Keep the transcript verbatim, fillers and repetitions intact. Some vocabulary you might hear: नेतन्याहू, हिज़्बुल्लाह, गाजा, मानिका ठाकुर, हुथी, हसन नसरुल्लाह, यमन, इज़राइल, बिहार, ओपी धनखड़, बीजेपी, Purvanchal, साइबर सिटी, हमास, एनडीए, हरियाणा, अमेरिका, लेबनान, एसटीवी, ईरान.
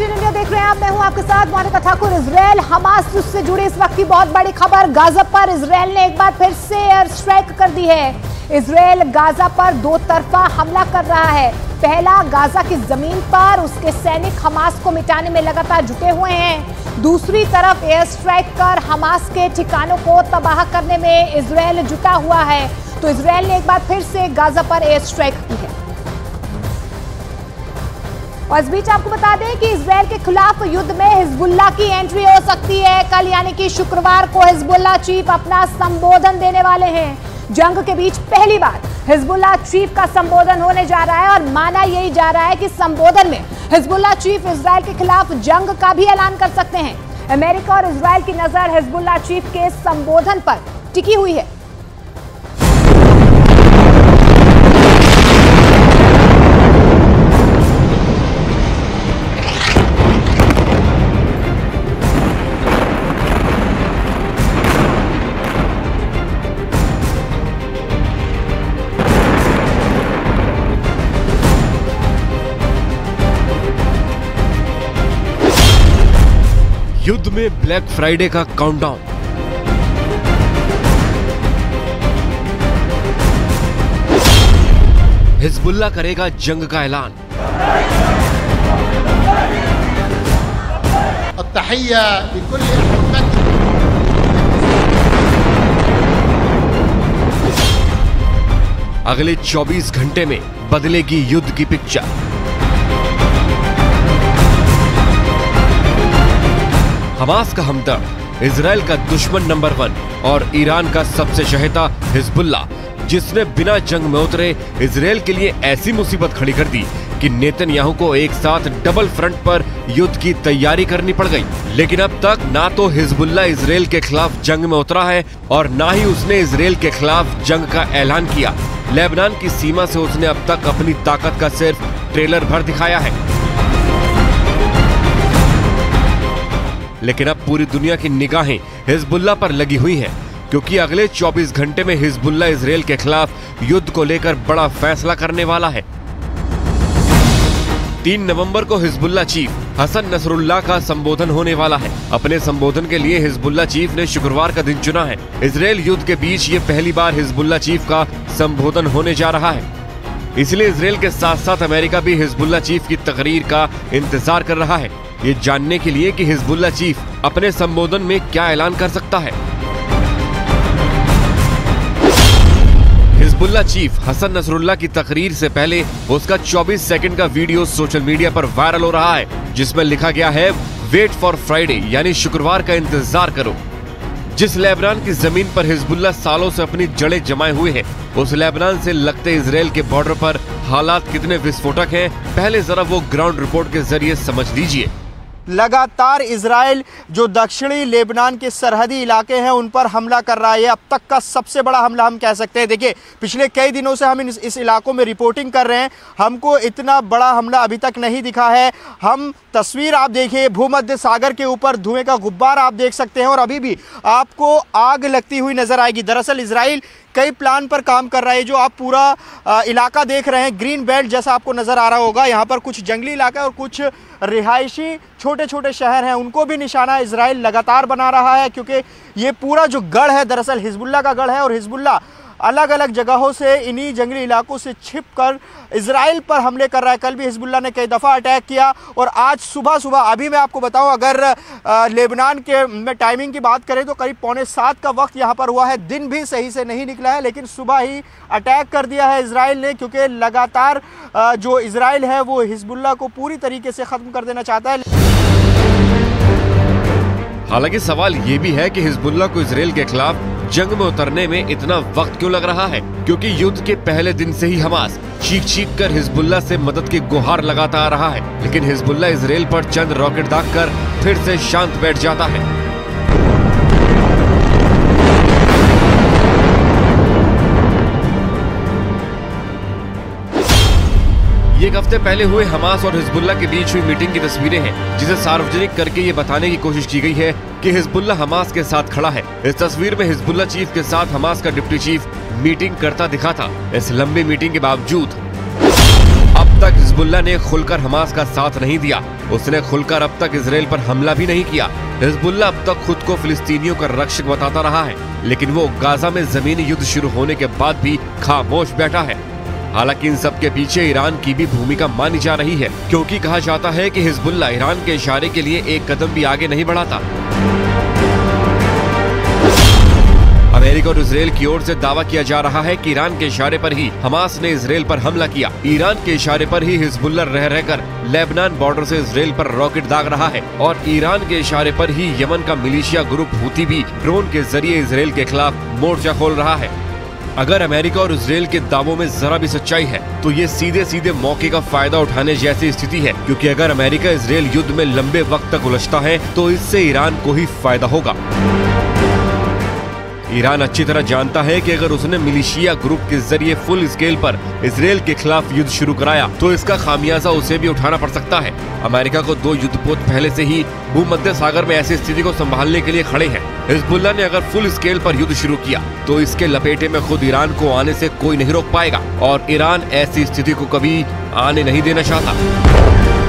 India देख रहे हैं आप, मैं हूं आपके साथ मानिका ठाकुर। इज़राइल हमास से जुड़ी इस वक्त की बहुत बड़ी खबर। गाजा पर इज़राइल ने एक बार फिर से एयर स्ट्राइक कर दी है। इज़राइल गाजा पर दो तरफा हमला कर रहा है। पहला, गाजा की जमीन पर उसके सैनिक हमास को मिटाने में लगातार जुटे हुए हैं। दूसरी तरफ एयर स्ट्राइक कर हमास के ठिकानों को तबाह करने में इज़राइल जुटा हुआ है। तो इज़राइल ने एक बार फिर से गाजा पर एयर स्ट्राइक की है। और इस बीच आपको बता दें कि इज़राइल के खिलाफ युद्ध में हिज़्बुल्लाह की एंट्री हो सकती है। कल यानी कि शुक्रवार को हिज़्बुल्लाह चीफ अपना संबोधन देने वाले हैं। जंग के बीच पहली बार हिज़्बुल्लाह चीफ का संबोधन होने जा रहा है और माना यही जा रहा है कि संबोधन में हिज़्बुल्लाह चीफ इज़राइल के खिलाफ जंग का भी ऐलान कर सकते हैं। अमेरिका और इज़राइल की नजर हिज़्बुल्लाह चीफ के संबोधन पर टिकी हुई है। युद्ध में ब्लैक फ्राइडे का काउंटडाउन। हिज़्बुल्लाह करेगा जंग का ऐलान। अगले चौबीस घंटे में बदलेगी युद्ध की पिक्चर। हमास का हमदर्द, इज़राइल का दुश्मन नंबर वन और ईरान का सबसे शहता हिज़्बुल्लाह, जिसने बिना जंग में उतरे इज़राइल के लिए ऐसी मुसीबत खड़ी कर दी कि नेतन्याहू को एक साथ डबल फ्रंट पर युद्ध की तैयारी करनी पड़ गई। लेकिन अब तक ना तो हिज़्बुल्लाह इज़राइल के खिलाफ जंग में उतरा है और ना ही उसने इज़राइल के खिलाफ जंग का ऐलान किया। लेबनान की सीमा से उसने अब तक अपनी ताकत का सिर्फ ट्रेलर भर दिखाया है। लेकिन अब पूरी दुनिया की निगाहें हिज़्बुल्लाह पर लगी हुई हैं, क्योंकि अगले चौबीस घंटे में हिज़्बुल्लाह इज़राइल के खिलाफ युद्ध को लेकर बड़ा फैसला करने वाला है। तीन नवंबर को हिज़्बुल्लाह चीफ हसन नसरुल्लाह का संबोधन होने वाला है। अपने संबोधन के लिए हिज़्बुल्लाह चीफ ने शुक्रवार का दिन चुना है। इज़राइल युद्ध के बीच ये पहली बार हिज़्बुल्लाह चीफ का संबोधन होने जा रहा है, इसलिए इज़राइल के साथ साथ अमेरिका भी हिज़्बुल्लाह चीफ की तकरीर का इंतजार कर रहा है, ये जानने के लिए कि हिज़्बुल्लाह चीफ अपने संबोधन में क्या ऐलान कर सकता है। हिज़्बुल्लाह चीफ हसन नसरुल्लाह की तकरीर से पहले उसका चौबीस सेकंड का वीडियो सोशल मीडिया पर वायरल हो रहा है, जिसमें लिखा गया है वेट फॉर फ्राइडे, यानी शुक्रवार का इंतजार करो। जिस लेबनान की जमीन पर हिज़्बुल्लाह सालों से अपनी जड़ें जमाए हुए है, उस लेबनान से लगते इज़राइल के बॉर्डर पर हालात कितने विस्फोटक है, पहले जरा वो ग्राउंड रिपोर्ट के जरिए समझ लीजिए। लगातार इज़राइल जो दक्षिणी लेबनान के सरहदी इलाके हैं उन पर हमला कर रहा है। अब तक का सबसे बड़ा हमला हम कह सकते हैं। देखिए, पिछले कई दिनों से हम इस, इस इलाकों में रिपोर्टिंग कर रहे हैं, हमको इतना बड़ा हमला अभी तक नहीं दिखा है। हम तस्वीर आप देखिए, भूमध्य सागर के ऊपर धुएं का गुब्बार आप देख सकते हैं और अभी भी आपको आग लगती हुई नज़र आएगी। दरअसल इज़राइल कई प्लान पर काम कर रहा है। जो आप पूरा आ, इलाका देख रहे हैं, ग्रीन बेल्ट जैसा आपको नज़र आ रहा होगा, यहाँ पर कुछ जंगली इलाका है और कुछ रिहायशी छोटे छोटे शहर हैं, उनको भी निशाना इज़राइल लगातार बना रहा है, क्योंकि ये पूरा जो गढ़ है दरअसल हिज़्बुल्लाह का गढ़ है और हिज़्बुल्लाह अलग अलग जगहों से, इन्हीं जंगली इलाकों से छिप कर इज़राइल पर हमले कर रहा है। कल भी हिज़्बुल्लाह ने कई दफ़ा अटैक किया और आज सुबह सुबह अभी मैं आपको बताऊं, अगर लेबनान के में टाइमिंग की बात करें तो करीब पौने सात का वक्त यहां पर हुआ है। दिन भी सही से नहीं निकला है, लेकिन सुबह ही अटैक कर दिया है इज़राइल ने, क्योंकि लगातार जो इज़राइल है वो हिज़्बुल्लाह को पूरी तरीके से ख़त्म कर देना चाहता है। हालांकि सवाल ये भी है कि हिज़्बुल्लाह को इज़राइल के खिलाफ जंग में उतरने में इतना वक्त क्यों लग रहा है, क्योंकि युद्ध के पहले दिन से ही हमास चीख चीख कर हिज़्बुल्लाह से मदद की गुहार लगाता आ रहा है। लेकिन हिज़्बुल्लाह इज़राइल पर चंद रॉकेट दाग कर फिर से शांत बैठ जाता है। एक हफ्ते पहले हुए हमास और हिज़्बुल्लाह के बीच हुई मीटिंग की तस्वीरें हैं, जिसे सार्वजनिक करके ये बताने की कोशिश की गई है कि हिज़्बुल्लाह हमास के साथ खड़ा है। इस तस्वीर में हिज़्बुल्लाह चीफ के साथ हमास का डिप्टी चीफ मीटिंग करता दिखा था। इस लंबी मीटिंग के बावजूद अब तक हिज़्बुल्लाह ने खुलकर हमास का साथ नहीं दिया। उसने खुलकर अब तक इज़राइल पर हमला भी नहीं किया। हिज़्बुल्लाह अब तक खुद को फिलिस्तीनियों का रक्षक बताता रहा है, लेकिन वो गाजा में जमीनी युद्ध शुरू होने के बाद भी खामोश बैठा है। हालांकि इन सब के पीछे ईरान की भी भूमिका मानी जा रही है, क्योंकि कहा जाता है कि हिज़्बुल्लाह ईरान के इशारे के लिए एक कदम भी आगे नहीं बढ़ाता। अमेरिका और इज़राइल की ओर से दावा किया जा रहा है कि ईरान के इशारे पर ही हमास ने इज़राइल पर हमला किया। ईरान के इशारे पर ही हिज़्बुल्लाह रह रहकर लेबनान बॉर्डर से इज़राइल पर रॉकेट दाग रहा है और ईरान के इशारे पर ही यमन का मिलिशिया ग्रुप हुथी भी ड्रोन के जरिए इज़राइल के खिलाफ मोर्चा खोल रहा है। अगर अमेरिका और इज़राइल के दावों में जरा भी सच्चाई है तो ये सीधे सीधे मौके का फायदा उठाने जैसी स्थिति है, क्योंकि अगर अमेरिका इज़राइल युद्ध में लंबे वक्त तक उलझता है तो इससे ईरान को ही फायदा होगा। ईरान अच्छी तरह जानता है कि अगर उसने मिलिशिया ग्रुप के जरिए फुल स्केल पर इज़राइल के खिलाफ युद्ध शुरू कराया तो इसका खामियाजा उसे भी उठाना पड़ सकता है। अमेरिका को दो युद्धपोत पहले से ही भूमध्य सागर में ऐसी स्थिति को संभालने के लिए खड़े हैं। हिज़्बुल्लाह ने अगर फुल स्केल पर युद्ध शुरू किया तो इसके लपेटे में खुद ईरान को आने से कोई नहीं रोक पाएगा और ईरान ऐसी स्थिति को कभी आने नहीं देना चाहता।